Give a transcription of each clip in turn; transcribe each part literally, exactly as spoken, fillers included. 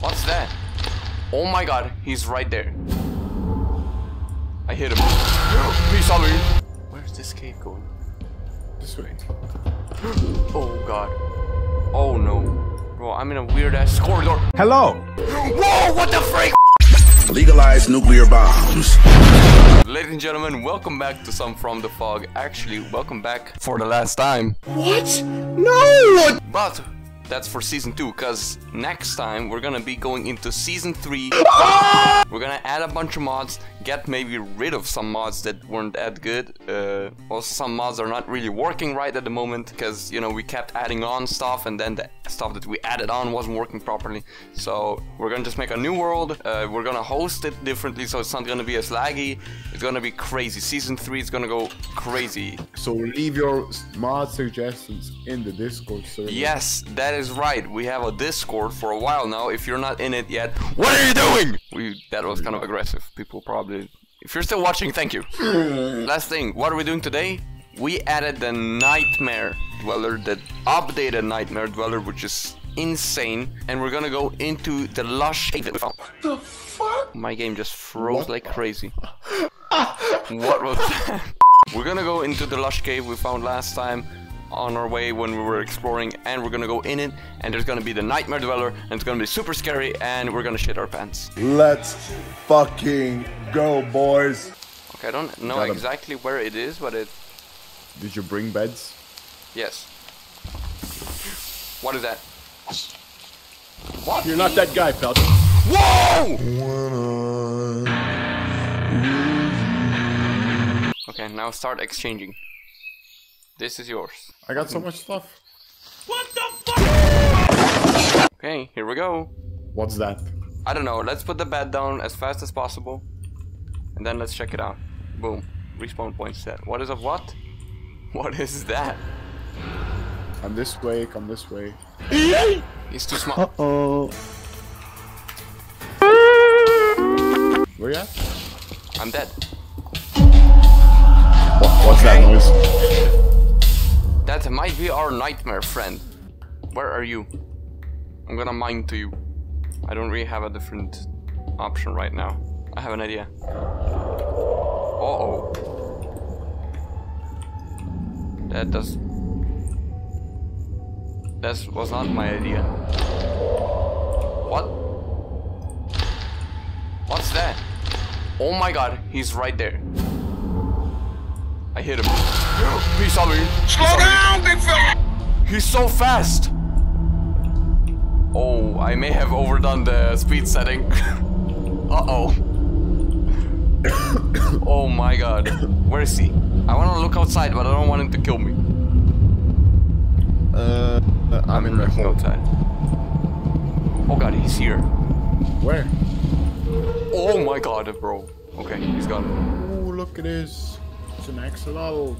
What's that? Oh my god, he's right there. I hit him. He saw me. Where's this cave going? This way. Oh god. Oh no. Bro, I'm in a weird ass corridor. Hello. Whoa, what the freak? Legalize nuclear bombs. Ladies and gentlemen, welcome back to some From the Fog. Actually, welcome back for the last time. What? No! But that's for season two, because next time we're gonna be going into season three. Ah! We're gonna add a bunch of mods, get maybe rid of some mods that weren't that good. Uh, also, some mods are not really working right at the moment, because, you know, we kept adding on stuff, and then the stuff that we added on wasn't working properly. So we're gonna just make a new world. Uh, we're gonna host it differently, so it's not gonna be as laggy. It's gonna be crazy. Season three is gonna go crazy. So leave your mod suggestions in the Discord server. Yes, that is Is right. We have a Discord for a while now. If you're not in it yet, what are you doing? We that was kind of aggressive. People probably, if you're still watching, thank you. Last thing, what are we doing today? We added the Nightmare Dweller, the updated Nightmare Dweller, which is insane, and we're gonna go into the Lush Cave that we found. What the fuck? My game just froze what? Like crazy. What was that? We're gonna go into the Lush Cave we found last time on our way when we were exploring, and we're gonna go in it, and there's gonna be the Nightmare Dweller, and it's gonna be super scary, and we're gonna shit our pants. Let's fucking go, boys. Okay, I don't know Got exactly him. where it is, but it... Did you bring beds? Yes. What is that? What? You're not that guy, Felton. Whoa! Okay, now start exchanging. This is yours. I got so much stuff. What the fuck? Okay, here we go. What's that? I don't know. Let's put the bed down as fast as possible. And then let's check it out. Boom. Respawn point set. What is a what? What is that? Come this way, come this way. He's too small. Uh oh. Where you at? I'm dead. What, what's okay. that noise? That might be our nightmare friend. Where are you? I'm gonna mine to you. I don't really have a different option right now. I have an idea. Uh-oh. That does... That was not my idea. What? What's that? Oh my god, he's right there. I hit him. He saw me. Slow down, big fella! He's so fast! Oh, I may have overdone the speed setting. Uh-oh. Oh my god. Where is he? I want to look outside, but I don't want him to kill me. Uh, I'm, I'm in my home. Outside. Oh god, he's here. Where? Oh my god, bro. Okay, he's gone. Oh, look at this. An axolotl.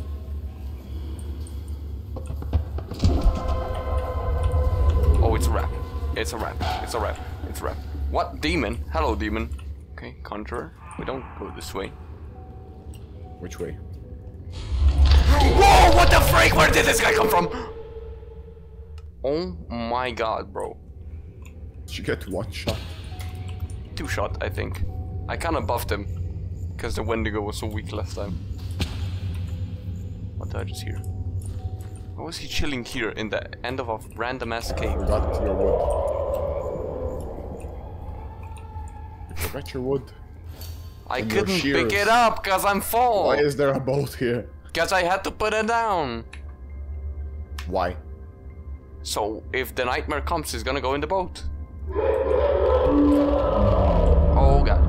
Oh, it's a wrap. It's a wrap. It's a wrap. It's a wrap. What demon? Hello, demon. Okay, Conjurer. We don't go this way. Which way? Whoa! What the freak? Where did this guy come from? Oh my god, bro. Did you get one shot? Two shot, I think. I kind of buffed him because the Wendigo was so weak last time. What did I just hear? Why was he chilling here in the end of a random ass cave? I forgot your wood. I forgot your wood. I and couldn't pick it up because I'm full. Why is there a boat here? Because I had to put it down. Why? So if the nightmare comes, he's gonna go in the boat. Oh god.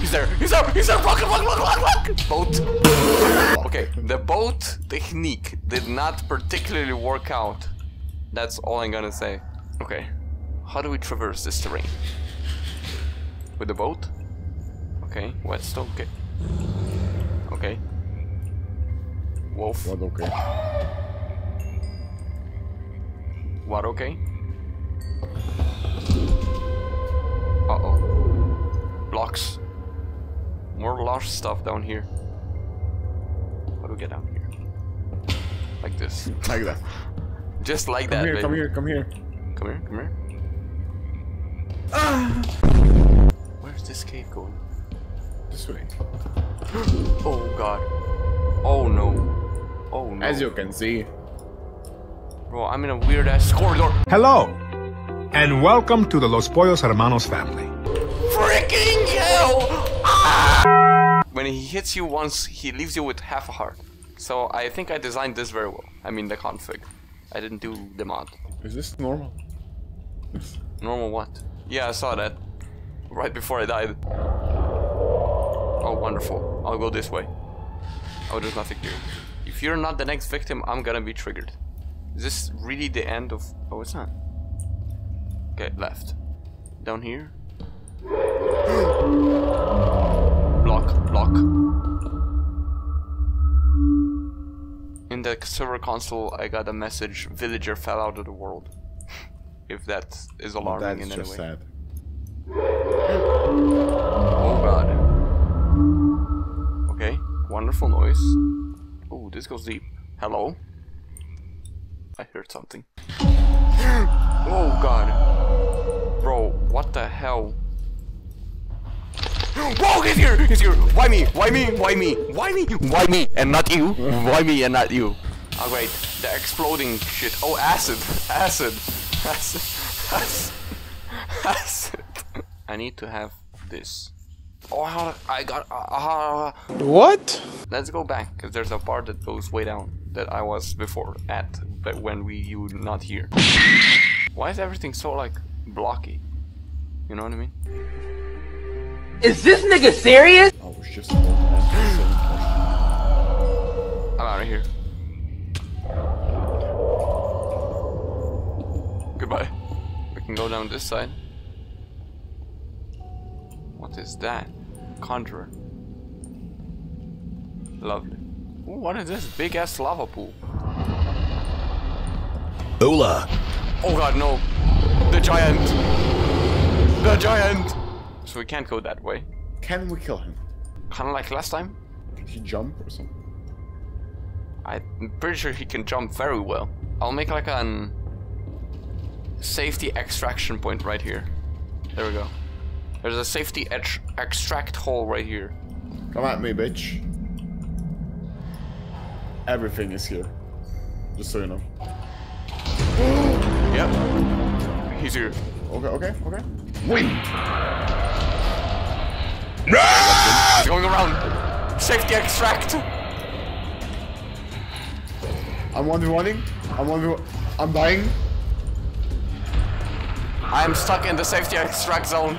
He's there! He's there! He's there! Rock, rock, rock, rock. Boat! Okay, the boat technique did not particularly work out. That's all I'm gonna say. Okay, how do we traverse this terrain? With the boat? Okay, whetstone, okay. Okay. Wolf. What okay? What okay? Uh-oh. Blocks. More lush stuff down here. How do we get down here? Like this. Like that. Just like come that, here, baby. Come here, come here. Come here, come here. Ah! Where's this cave going? This way. Oh god. Oh no. Oh no. As you can see. Bro, I'm in a weird ass corridor. Hello! And welcome to the Los Pollos Hermanos family. Freaking hell! Ah! When he hits you once, he leaves you with half a heart. So I think I designed this very well. I mean the config. I didn't do the mod. Is this normal? Normal what? Yeah, I saw that. Right before I died. Oh, wonderful. I'll go this way. Oh, there's nothing here. If you're not the next victim, I'm gonna be triggered. Is this really the end of... Oh, it's not. Okay, left. Down here. Block, block. In the server console, I got a message, villager fell out of the world. If that is alarming That's in any way. That's just sad. Oh god. Okay, wonderful noise. Oh, this goes deep. Hello? I heard something. Oh god. Bro, what the hell? Whoa, he's here! He's here! Why me? Why me? Why me? Why me? Why me? And not you? Why me and not you? Oh wait, the exploding shit. Oh, acid! Acid! Acid! Acid! Acid! I need to have this. Oh, I got... Uh, what? Let's go back, because there's a part that goes way down that I was before at, but when we you not here. Why is everything so, like, blocky? You know what I mean? Is this nigga serious? I was just... I'm out of here. Goodbye. We can go down this side. What is that? Conjurer. Lovely. Ooh, what is this big ass lava pool? Hola. Oh god, no. The giant. The giant. So we can't go that way. Can we kill him? Kinda like last time? Did he jump or something? I'm pretty sure he can jump very well. I'll make like an safety extraction point right here. There we go. There's a safety edge extract hole right here. Come at me, bitch. Everything is here. Just so you know. Yep. He's here. Okay, okay, okay. Wait! No! He's going around. Safety extract! I'm one v one-ing. I'm one v one. I'm dying. I'm stuck in the safety extract zone.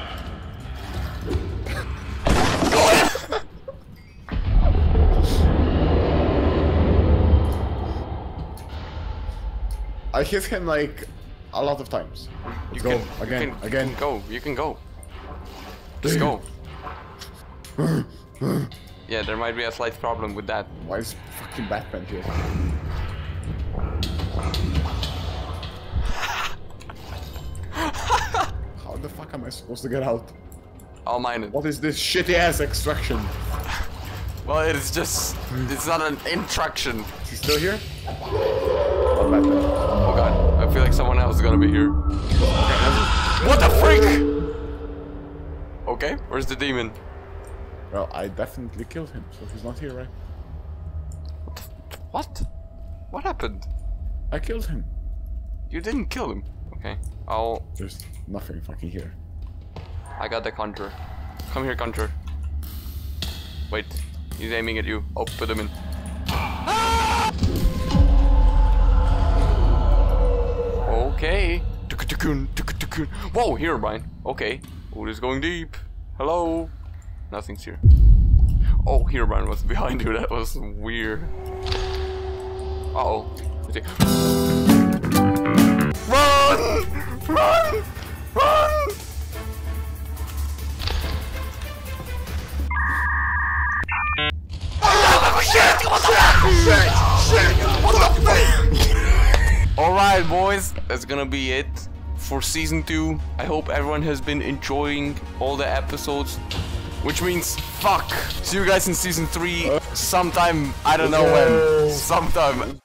I hit him like a lot of times. Let's you go can, again, you can, again. You can go, you can go. Just go. Yeah, there might be a slight problem with that. Why is fucking Batman here? How the fuck am I supposed to get out? I'll mine it. What is this shitty ass extraction? Well, it's just. It's not an intraction. Is he still here? Oh, Batman. Oh god, I feel like someone else is gonna be here. Okay, what the freak? Okay, where's the demon? Well, I definitely killed him, so he's not here, right? What? The, what? What happened? I killed him. You didn't kill him. Okay, I'll... There's nothing fucking here. I got the Conjurer. Come here, Conjurer. Wait, he's aiming at you. Oh, put him in. Okay. Whoa, here, Brian. Okay. Oh, this is going deep. Hello. Nothing's here. Oh, here, Brian was behind you. That was weird. Uh-oh. Run! Run! Run! Oh, shit! What the fuck? Shit! Shit! What the fuck? Alright boys, that's gonna be it for season two. I hope everyone has been enjoying all the episodes, which means fuck. See you guys in season three sometime, I don't know when. Sometime.